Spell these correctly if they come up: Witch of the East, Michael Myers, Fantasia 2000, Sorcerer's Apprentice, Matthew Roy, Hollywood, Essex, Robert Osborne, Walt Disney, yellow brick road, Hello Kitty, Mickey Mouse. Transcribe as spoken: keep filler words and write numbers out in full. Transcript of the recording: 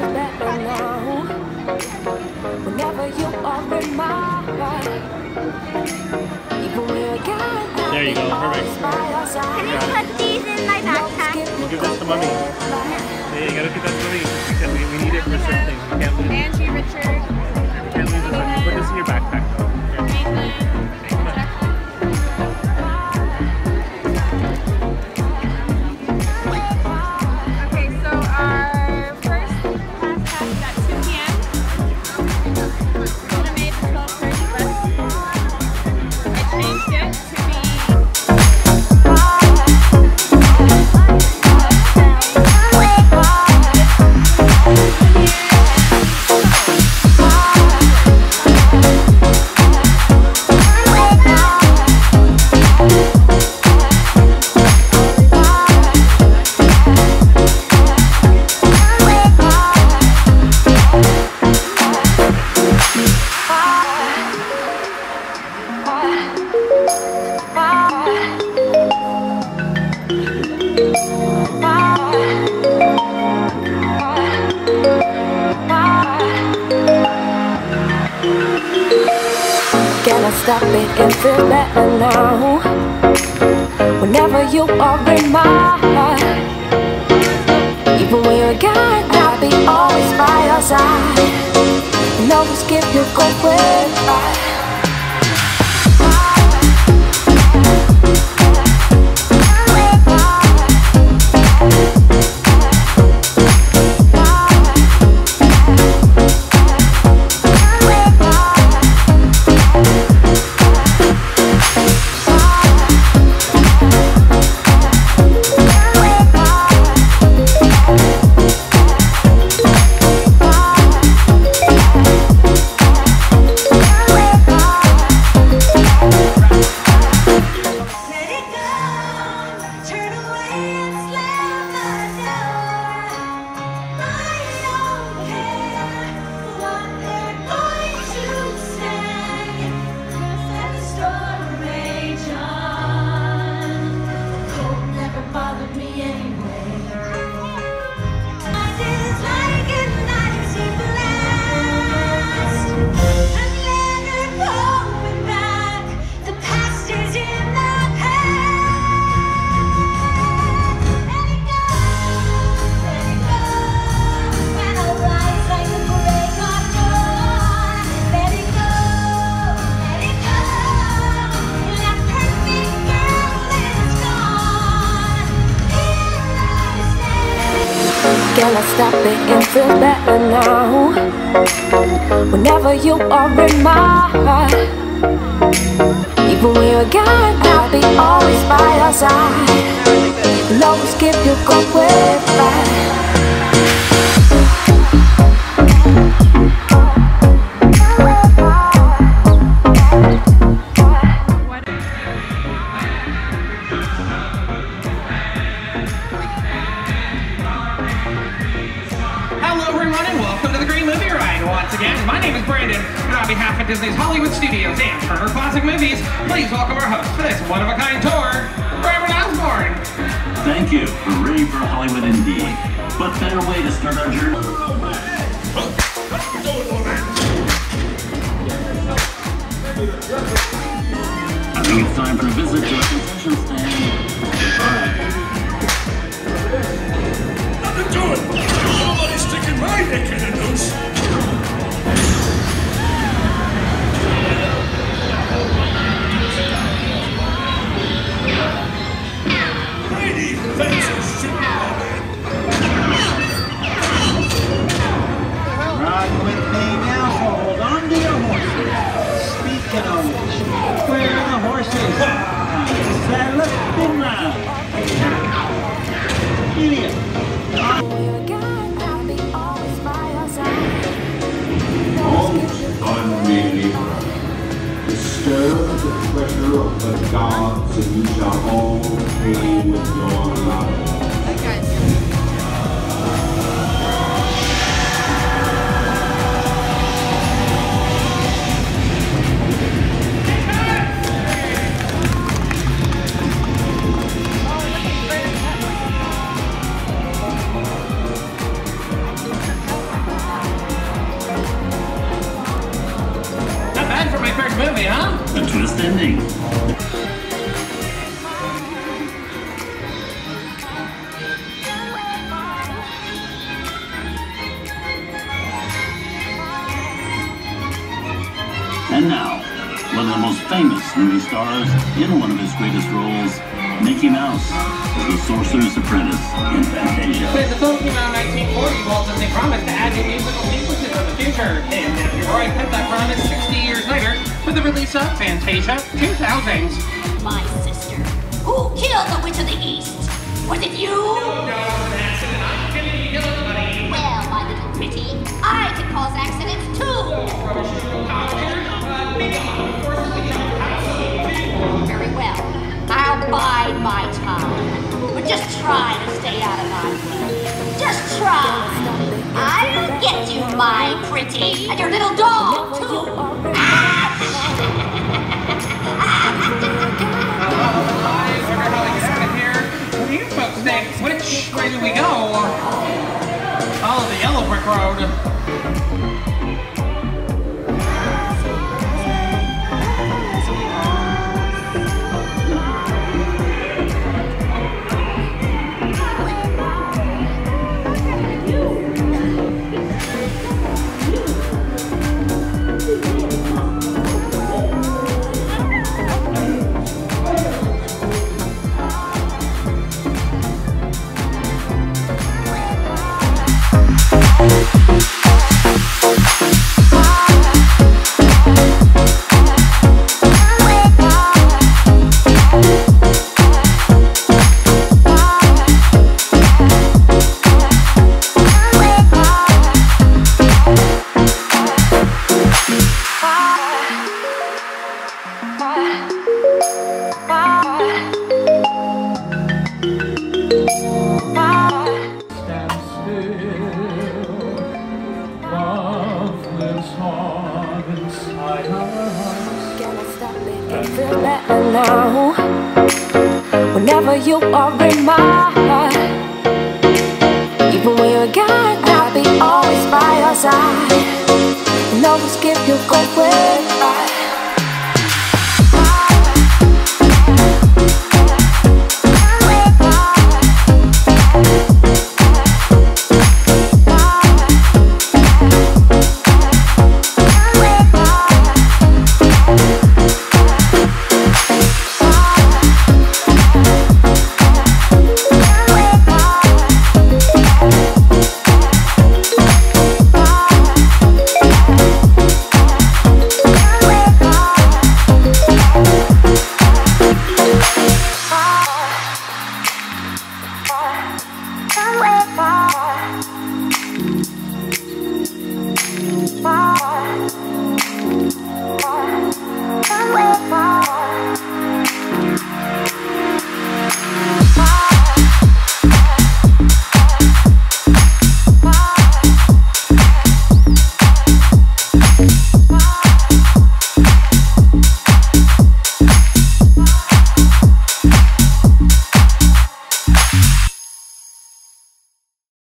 let me know whenever you are in my life. Even when you're there, you go. Perfect. Can you put these in my backpack? We'll give this to mommy. Yeah, you gotta keep that for me. Because we, we need it for certain things. We can't leave. Angie, Richard. We can't leave this. Put this in your backpack, though. Thank you. Stop it and feel that alone. Whenever you are in my life, even when you're gone, I'll be always by your side. And always keep you going by. Girl, I stop it and feel better now. Whenever you are in my life, even when you're gone, I'll be always by your side. And always keep you going back. On behalf of Disney's Hollywood Studios and Turner Classic Movies, please welcome our host for this one-of-a-kind tour, Robert Osborne. Thank you. Hooray for Hollywood indeed. What better way to start our journey? I think it's time for a visit to a concession stand. Nothing doing. Nobody's sticking my neck in a noose. And now, one of the most famous movie stars in one of his greatest roles, Mickey Mouse, as the Sorcerer's Apprentice in Fantasia. The film came out in nineteen forty, Walt Disney promised to add new musical sequences in the future. And Matthew Roy kept that promise sixty years later with the release of Fantasia two thousand. My sister, who killed the Witch of the East? Was it you? No, no, an accident. I didn't kill anybody. Well, my little pretty, I can cause accidents too. Oh, rubbish, no power. Uh, Mickey, of course, we don't have to. Very well. I'll bide my time, but just try to stay out of my way. Just try. I'll get you, my pretty, and your little dog too. Ah! Everybody, get out of here! What are you folks next? Which way do we go? Oh, the yellow brick road. Now, whenever you are in my